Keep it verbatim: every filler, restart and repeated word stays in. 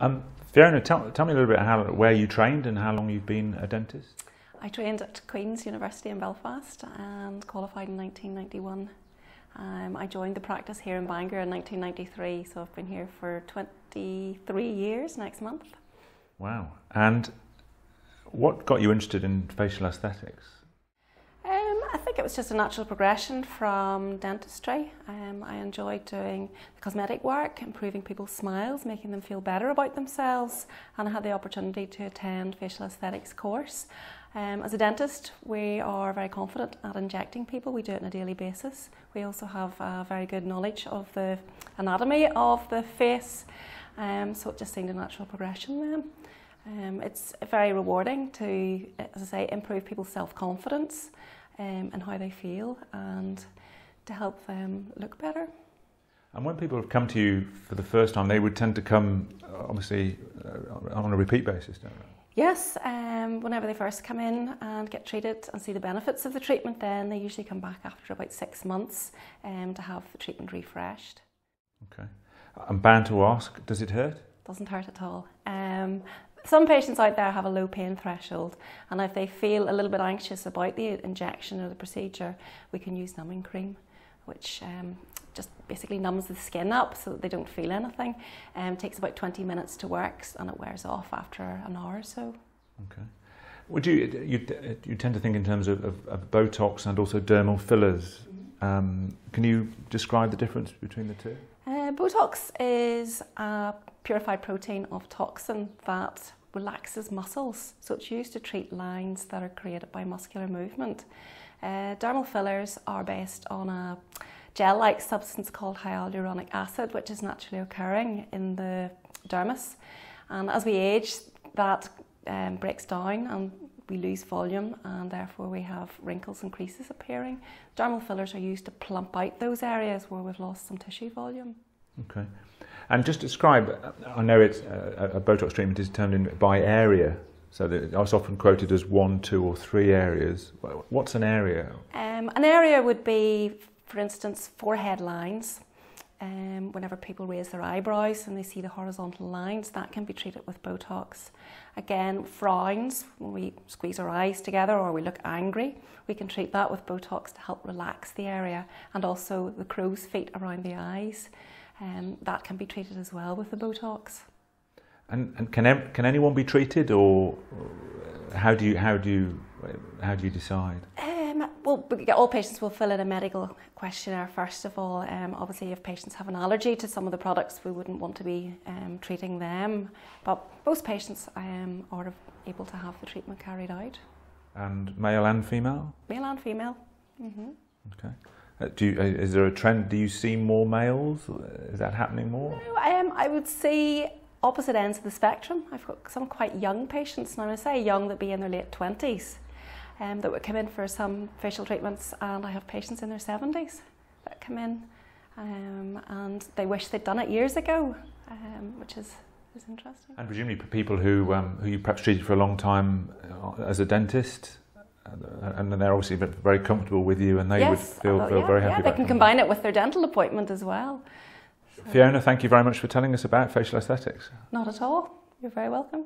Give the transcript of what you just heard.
Um, Fiona, tell, tell me a little bit how, where you trained and how long you've been a dentist. I trained at Queen's University in Belfast and qualified in nineteen ninety-one. Um, I joined the practice here in Bangor in nineteen ninety-three, so I've been here for twenty-three years next month. Wow. And what got you interested in facial aesthetics? Um, I think it was just a natural progression from dentistry. Um, I enjoyed doing the cosmetic work, improving people's smiles, making them feel better about themselves, and I had the opportunity to attend a facial aesthetics course. Um, as a dentist, we are very confident at injecting people. We do it on a daily basis. We also have a very good knowledge of the anatomy of the face, um, so it just seemed a natural progression then. Um, it's very rewarding to, as I say, improve people's self-confidence um, and how they feel, and to help them look better. And when people have come to you for the first time, they would tend to come, obviously, uh, on a repeat basis, don't they? Yes, um, whenever they first come in and get treated and see the benefits of the treatment, then they usually come back after about six months um, to have the treatment refreshed. Okay. I'm bound to ask, does it hurt? Doesn't hurt at all. Um, Some patients out there have a low pain threshold, and if they feel a little bit anxious about the injection or the procedure, we can use numbing cream, which um, just basically numbs the skin up so that they don't feel anything. Um, it takes about twenty minutes to work, and it wears off after an hour or so. Okay. Would you, you, you tend to think in terms of, of, of Botox and also dermal fillers. Mm-hmm. um, can you describe the difference between the two? Uh, Botox is a purified protein of toxin that relaxes muscles, so it's used to treat lines that are created by muscular movement. Uh, dermal fillers are based on a gel-like substance called hyaluronic acid, which is naturally occurring in the dermis, and as we age that um, breaks down and we lose volume, and therefore we have wrinkles and creases appearing. Dermal fillers are used to plump out those areas where we've lost some tissue volume. Okay. And just describe, I know it's uh, a Botox treatment is determined by area, so that it's often quoted as one, two or three areas. What's an area? Um, an area would be, for instance, forehead lines. Um, whenever people raise their eyebrows and they see the horizontal lines, that can be treated with Botox. Again, frowns, when we squeeze our eyes together or we look angry, we can treat that with Botox to help relax the area, and also the crow's feet around the eyes. Um, that can be treated as well with the Botox. And, and can, can anyone be treated, or how do you, how do you, how do you decide? Um, well, all patients will fill in a medical questionnaire first of all. Um, obviously, if patients have an allergy to some of the products, we wouldn't want to be um, treating them. But most patients um, are able to have the treatment carried out. And male and female? Male and female. Mm-hmm. Okay. Do you, is there a trend? Do you see more males? Is that happening more? No, um, I would see opposite ends of the spectrum. I've got some quite young patients, and I say young, that be in their late twenties, um, that would come in for some facial treatments, and I have patients in their seventies that come in, um, and they wish they'd done it years ago, um, which is, is interesting. And presumably people who um, who you perhaps treated for a long time as a dentist. And they're obviously very comfortable with you, and they yes, would feel, well, feel yeah, very happy yeah, they about it. They can them. combine it with their dental appointment as well. So. Fiona, thank you very much for telling us about facial aesthetics. Not at all. You're very welcome.